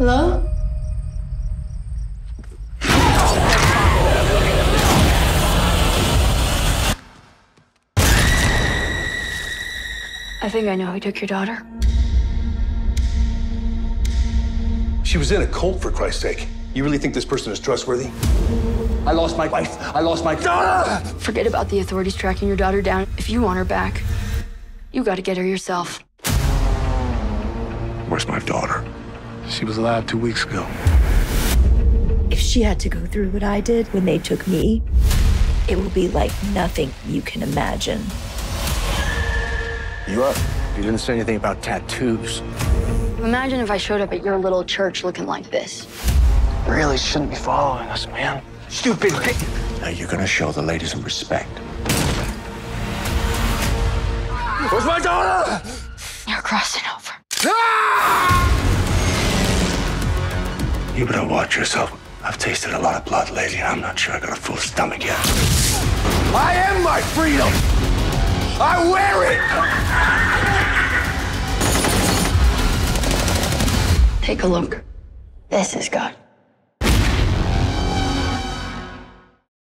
Hello? I think I know who took your daughter. She was in a cult, for Christ's sake. You really think this person is trustworthy? I lost my wife. I lost my daughter! Forget about the authorities tracking your daughter down. If you want her back, you gotta get her yourself. Where's my daughter? She was alive 2 weeks ago. If she had to go through what I did when they took me, it will be like nothing you can imagine. You up? You didn't say anything about tattoos. Imagine if I showed up at your little church looking like this. You really shouldn't be following us, man. Stupid bitch. Now you're gonna show the ladies some respect. Where's my daughter? You're crossing over. Ah! You better watch yourself. I've tasted a lot of blood lately, and I'm not sure I got a full stomach yet. I am my freedom. I wear it! Take a look. This is God.